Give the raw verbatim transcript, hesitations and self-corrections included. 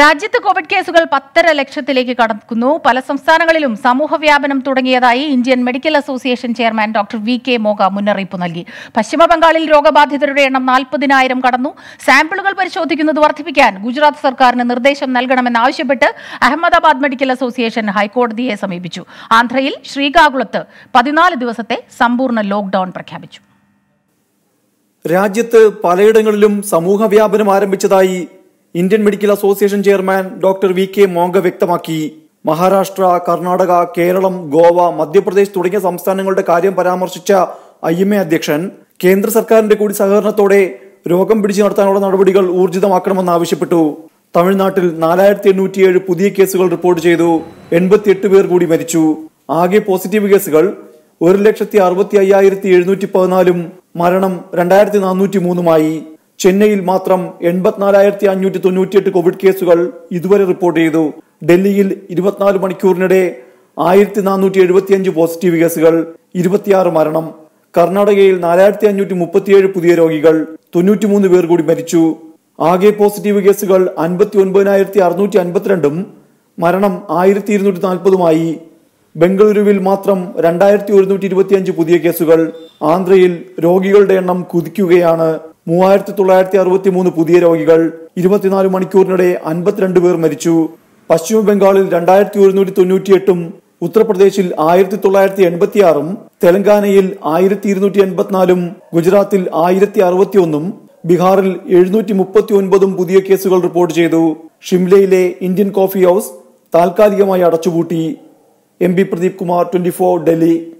രാജ്യത്ത് കോവിഡ് കേസുകൾ പത്തര ലക്ഷത്തിലേക്ക് കടക്കുന്നു. പല സംസ്ഥാനങ്ങളിലും സമൂഹവ്യാപനം തുടങ്ങിയതായി Indian medical association chairman doctor V K Monga മുന്നറിയിപ്പ് നൽകി. പശ്ചിമബംഗാളിൽ രോഗബാധിതരുടെ എണ്ണം നാൽപ്പതിനായിരം കടന്നു. സാമ്പിളുകൾ പരിശോധിക്കുന്നത് വർദ്ധിപ്പിക്കാൻ ഗുജറാത്ത് സർക്കാരിന് നിർദ്ദേശം നൽകണമെന്നാവശ്യപ്പെട്ട് അഹമ്മദാബാദ് മെഡിക്കൽ അസോസിയേഷൻ ഹൈക്കോടതിയെ സമീപിച്ചു. ആന്ധ്രയിൽ ശ്രീകാകുളത്ത് പതിനാല് ദിവസത്തെ സമ്പൂർണ്ണ ലോക്ഡൌൺ പ്രഖ്യാപിച്ചു. രാജ്യത്ത് പലയിടങ്ങളിലും സമൂഹവ്യാപനം ആരംഭിച്ചതായി Indian medical association chairman doctor V K Monga വ്യക്തമാക്കി. മഹാരാഷ്ട്ര, കർണാടക, കേരളം, ഗോവ, മധ്യപ്രദേശ് തുടങ്ങിയ സംസ്ഥാനങ്ങളുടെ കാര്യം പരാമർശിച്ച ഐ എം എ അധ്യക്ഷൻ കേന്ദ്ര സർക്കാരിന്റെ കൂടി സഹകരണത്തോടെ രോഗം പിടിച്ചു നടത്താനുള്ള നടപടികൾ ഊർജിതമാക്കണമെന്ന് ആവശ്യപ്പെട്ടു. തമിഴ്നാട്ടിൽ നാലായിരത്തി എണ്ണൂറ്റിയേഴ് പുതിയ കേസുകൾ റിപ്പോർട്ട് ചെയ്തു. എൺപത്തിയെട്ട് പേർ കൂടി മരിച്ചു. ആകെ പോസിറ്റീവ് കേസുകൾ ഒരു ലക്ഷത്തി അറുപത്തി അയ്യായിരത്തി എഴുന്നൂറ്റി പതിനാലും മരണം രണ്ടായിരത്തി നാനൂറ്റി മൂന്നുമായി. ചെന്നൈയിൽ മാത്രം എൺപത്തിനാലായിരത്തി അഞ്ഞൂറ്റി തൊണ്ണൂറ്റിയെട്ട് കോവിഡ് കേസുകൾ ഇതുവരെ റിപ്പോർട്ട് ചെയ്തു. ഡൽഹിയിൽ ഇരുപത്തിനാല് മണിക്കൂറിനിടെ ആയിരത്തി നാനൂറ്റി എഴുപത്തി അഞ്ച് പോസിറ്റീവ് കേസുകൾ, ഇരുപത്തിയാറ് മരണം. കർണാടകയിൽ നാലായിരത്തി അഞ്ഞൂറ്റി മുപ്പത്തിയേഴ് പുതിയ രോഗികൾ, തൊണ്ണൂറ്റിമൂന്ന് പേർ കൂടി മരിച്ചു. ആകെ പോസിറ്റീവ് കേസുകൾ അൻപത്തി ഒൻപതിനായിരത്തി അറുന്നൂറ്റി അൻപത്തിരണ്ടും മരണം ആയിരത്തി ഇരുന്നൂറ്റി നാൽപ്പതുമായി. ബംഗളൂരുവിൽ മാത്രം രണ്ടായിരത്തി ഒരുന്നൂറ്റി ഇരുപത്തിയഞ്ച് പുതിയ കേസുകൾ. ആന്ധ്രയിൽ രോഗികളുടെ എണ്ണം കുതിക്കുകയാണ്. മൂവായിരത്തി തൊള്ളായിരത്തി അറുപത്തി മൂന്ന് പുതിയ രോഗികൾ, ഇരുപത്തിനാല് മണിക്കൂറിനിടെ അൻപത്തിരണ്ട് പേർ മരിച്ചു. പശ്ചിമ ബംഗാളിൽ രണ്ടായിരത്തി ഒരുന്നൂറ്റി തൊണ്ണൂറ്റി എട്ടും ഉത്തർപ്രദേശിൽ ആയിരത്തി തൊള്ളായിരത്തി എൺപത്തി ആറും തെലങ്കാനയിൽ ആയിരത്തി ഇരുന്നൂറ്റി എൺപത്തിനാലും ഗുജറാത്തിൽ ആയിരത്തി അറുപത്തി ഒന്നും ബീഹാറിൽ എഴുന്നൂറ്റി മുപ്പത്തി ഒൻപതും പുതിയ കേസുകൾ റിപ്പോർട്ട് ചെയ്തു. ഷിംലയിലെ ഇന്ത്യൻ കോഫി ഹൌസ് താൽക്കാലികമായി അടച്ചുപൂട്ടി. M P Pradeep Kumar, twenty four, Delhi.